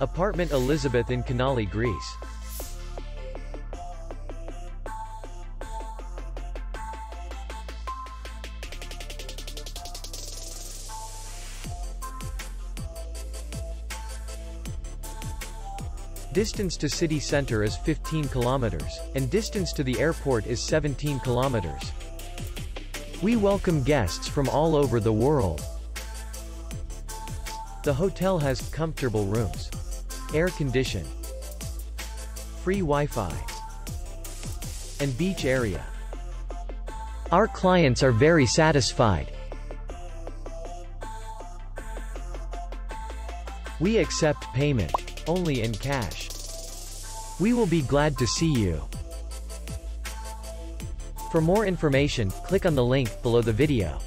Apartment Elisabeth in Kanali, Greece. Distance to city center is 15 kilometers, and distance to the airport is 17 kilometers. We welcome guests from all over the world. The hotel has comfortable rooms, air condition, free Wi-Fi, and beach area. Our clients are very satisfied. We accept payment only in cash. We will be glad to see you. For more information, click on the link below the video.